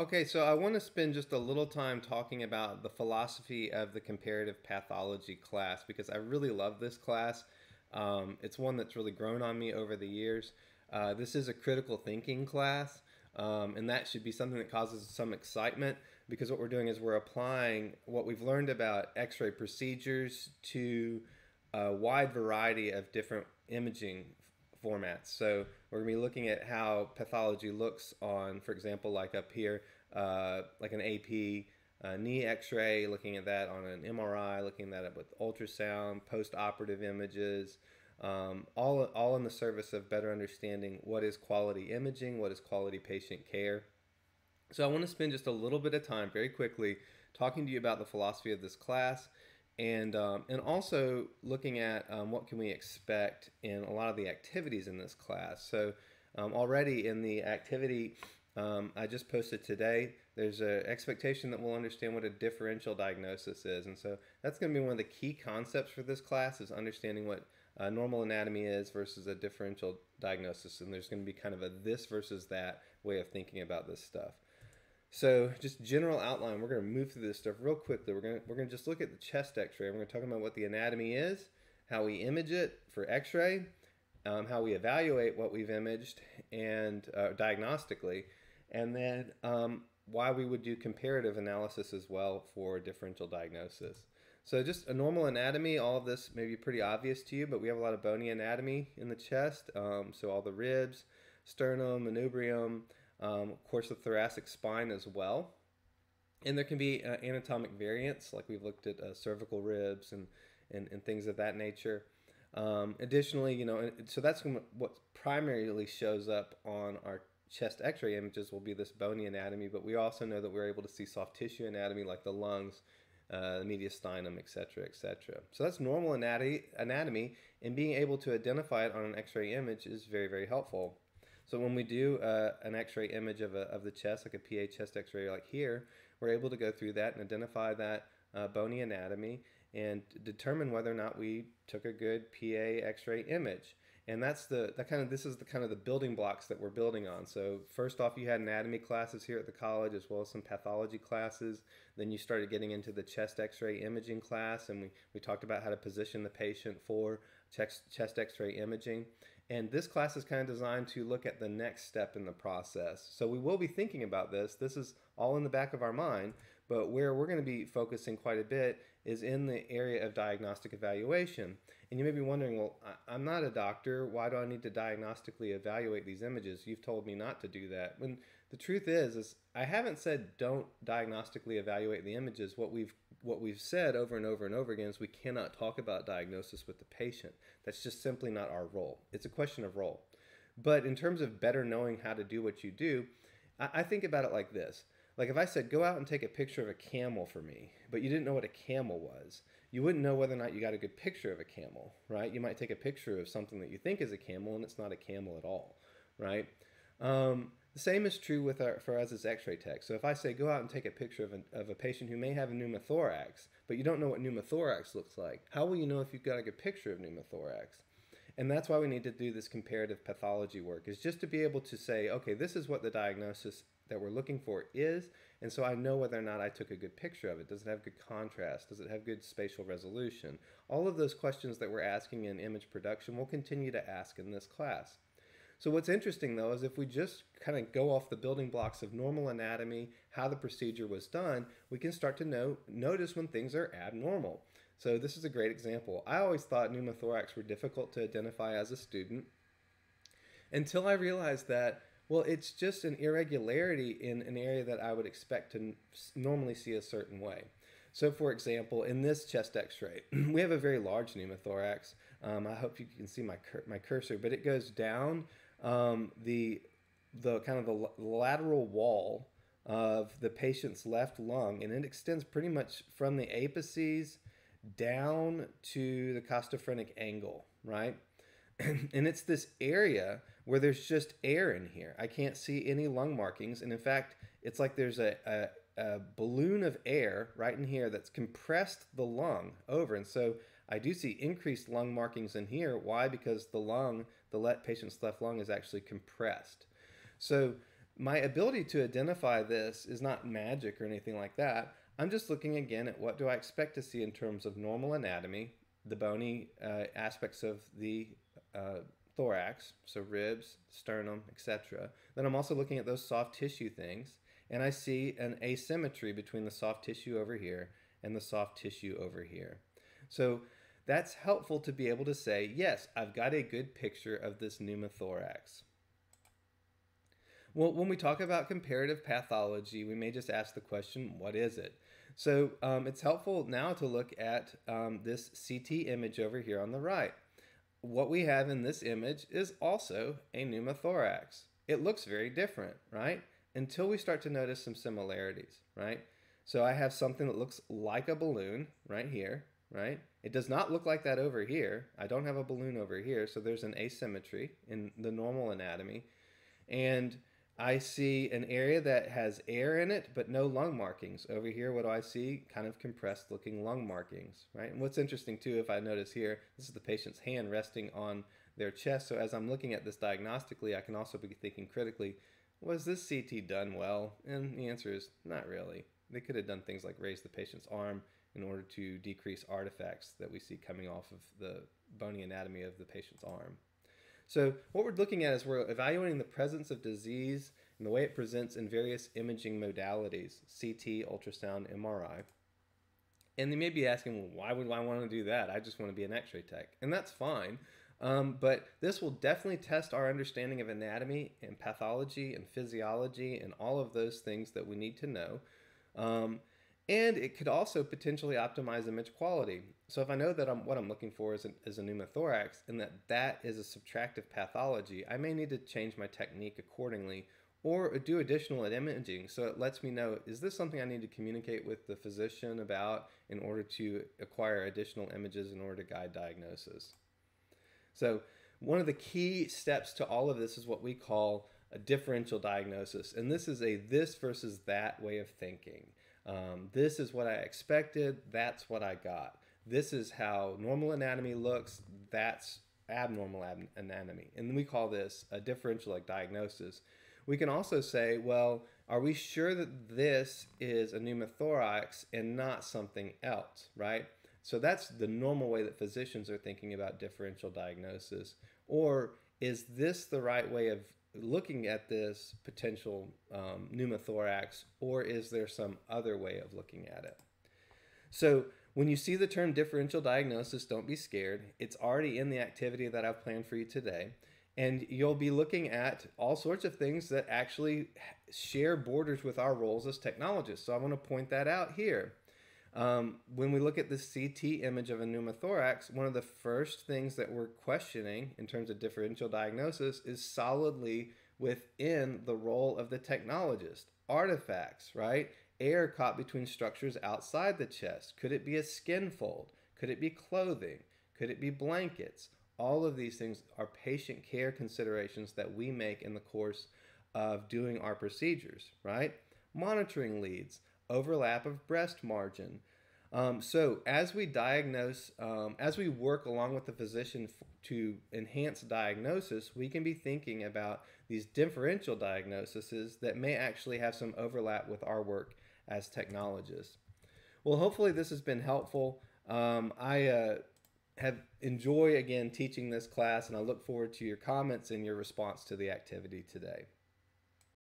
Okay, so I want to spend just a little time talking about the philosophy of the comparative pathology class, because I really love this class. It's one that's really grown on me over the years. This is a critical thinking class, and that should be something that causes some excitement, because what we're doing is we're applying what we've learned about x-ray procedures to a wide variety of different imaging formats. So we're going to be looking at how pathology looks on, for example, like up here, like an AP knee x-ray, looking at that on an MRI, looking at that with ultrasound, post-operative images, all in the service of better understanding what is quality imaging, what is quality patient care. So I want to spend just a little bit of time very quickly talking to you about the philosophy of this class. And also looking at what can we expect in a lot of the activities in this class. So already in the activity I just posted today, there's an expectation that we'll understand what a differential diagnosis is. And so that's going to be one of the key concepts for this class, is understanding what normal anatomy is versus a differential diagnosis. And there's going to be kind of a this versus that way of thinking about this stuff. So just general outline, we're going to move through this stuff real quickly. We're going to just look at the chest x-ray. We're going to talk about what the anatomy is, how we image it for x-ray, how we evaluate what we've imaged and diagnostically, and then why we would do comparative analysis as well for differential diagnosis. So just a normal anatomy, all of this may be pretty obvious to you, but we have a lot of bony anatomy in the chest. So all the ribs, sternum, manubrium, of course the thoracic spine as well, and there can be anatomic variants, like we've looked at cervical ribs and things of that nature. Additionally, you know, so that's what primarily shows up on our chest x-ray images will be this bony anatomy, but we also know that we're able to see soft tissue anatomy like the lungs, the mediastinum, etc., etc. So that's normal anatomy, and being able to identify it on an x-ray image is very, very helpful. So when we do an x-ray image of the chest, like a PA chest x-ray like here, we're able to go through that and identify that bony anatomy and determine whether or not we took a good PA x-ray image. And that's the building blocks that we're building on. So first off, you had anatomy classes here at the college, as well as some pathology classes. Then you started getting into the chest x-ray imaging class, and we talked about how to position the patient for chest x-ray imaging. And this class is kind of designed to look at the next step in the process. So we will be thinking about this. This is all in the back of our mind, but where we're going to be focusing quite a bit is in the area of diagnostic evaluation. And you may be wondering, well, I'm not a doctor. Why do I need to diagnostically evaluate these images? You've told me not to do that. When the truth is I haven't said don't diagnostically evaluate the images. What we've said over and over and over again is we cannot talk about diagnosis with the patient. That's just simply not our role. It's a question of role. But in terms of better knowing how to do what you do, I think about it like this. Like if I said, go out and take a picture of a camel for me, but you didn't know what a camel was, you wouldn't know whether or not you got a good picture of a camel, right? You might take a picture of something that you think is a camel and it's not a camel at all, right? The same is true with for us as x-ray techs. So if I say, go out and take a picture of a patient who may have a pneumothorax, but you don't know what pneumothorax looks like, how will you know if you've got a good picture of pneumothorax? And that's why we need to do this comparative pathology work, is just to be able to say, okay, this is what the diagnosis that we're looking for is, and so I know whether or not I took a good picture of it. Does it have good contrast? Does it have good spatial resolution? All of those questions that we're asking in image production, we'll continue to ask in this class. So what's interesting, though, is if we just kind of go off the building blocks of normal anatomy, how the procedure was done, we can start to notice when things are abnormal. So this is a great example. I always thought pneumothorax were difficult to identify as a student until I realized that, well, it's just an irregularity in an area that I would expect to normally see a certain way. So for example, in this chest x-ray, we have a very large pneumothorax. I hope you can see my cursor, but it goes down the lateral wall of the patient's left lung, and it extends pretty much from the apices down to the costophrenic angle, right? And it's this area where there's just air in here. I can't see any lung markings. And in fact, it's like there's a balloon of air right in here that's compressed the lung over. And so I do see increased lung markings in here. Why? Because the patient's left lung is actually compressed. So My ability to identify this is not magic or anything like that. I'm just looking again at what do I expect to see in terms of normal anatomy, the bony aspects of the thorax, so ribs, sternum, etc. Then I'm also looking at those soft tissue things, and I see an asymmetry between the soft tissue over here and the soft tissue over here. So that's helpful to be able to say, yes, I've got a good picture of this pneumothorax. Well, when we talk about comparative pathology, we may just ask the question, what is it? So it's helpful now to look at this CT image over here on the right. What we have in this image is also a pneumothorax. It looks very different, right? Until we start to notice some similarities, right? So I have something that looks like a balloon right here, right? It does not look like that over here. I don't have a balloon over here, so there's an asymmetry in the normal anatomy. And I see an area that has air in it, but no lung markings. Over here, what do I see? Kind of compressed looking lung markings, right? And what's interesting too, if I notice here, this is the patient's hand resting on their chest. So as I'm looking at this diagnostically, I can also be thinking critically, was this CT done well? And the answer is not really. They could have done things like raise the patient's arm in order to decrease artifacts that we see coming off of the bony anatomy of the patient's arm. So what we're looking at is we're evaluating the presence of disease and the way it presents in various imaging modalities, CT, ultrasound, MRI. And they may be asking, well, why would I want to do that? I just want to be an x-ray tech. And that's fine, but this will definitely test our understanding of anatomy and pathology and physiology and all of those things that we need to know. And it could also potentially optimize image quality. So if I know that what I'm looking for is a pneumothorax and that is a subtractive pathology, I may need to change my technique accordingly or do additional imaging. So it lets me know, is this something I need to communicate with the physician about in order to acquire additional images in order to guide diagnosis? So one of the key steps to all of this is what we call a differential diagnosis, and this is a this versus that way of thinking. This is what I expected, that's what I got. This is how normal anatomy looks, that's abnormal anatomy, and we call this a differential diagnosis. We can also say, well, are we sure that this is a pneumothorax and not something else, right? So that's the normal way that physicians are thinking about differential diagnosis. Or is this the right way of looking at this potential pneumothorax, or is there some other way of looking at it? So when you see the term differential diagnosis, don't be scared. It's already in the activity that I've planned for you today. And you'll be looking at all sorts of things that actually share borders with our roles as technologists. So I want to point that out here. When we look at the CT image of a pneumothorax, one of the first things that we're questioning in terms of differential diagnosis is solidly within the role of the technologist. Artifacts, right? Air caught between structures outside the chest. Could it be a skin fold? Could it be clothing? Could it be blankets? All of these things are patient care considerations that we make in the course of doing our procedures, right? Monitoring leads. Overlap of breast margin. So as we diagnose, as we work along with the physician to enhance diagnosis, we can be thinking about these differential diagnoses that may actually have some overlap with our work as technologists. Well, hopefully this has been helpful. I enjoy again teaching this class, and I look forward to your comments and your response to the activity today.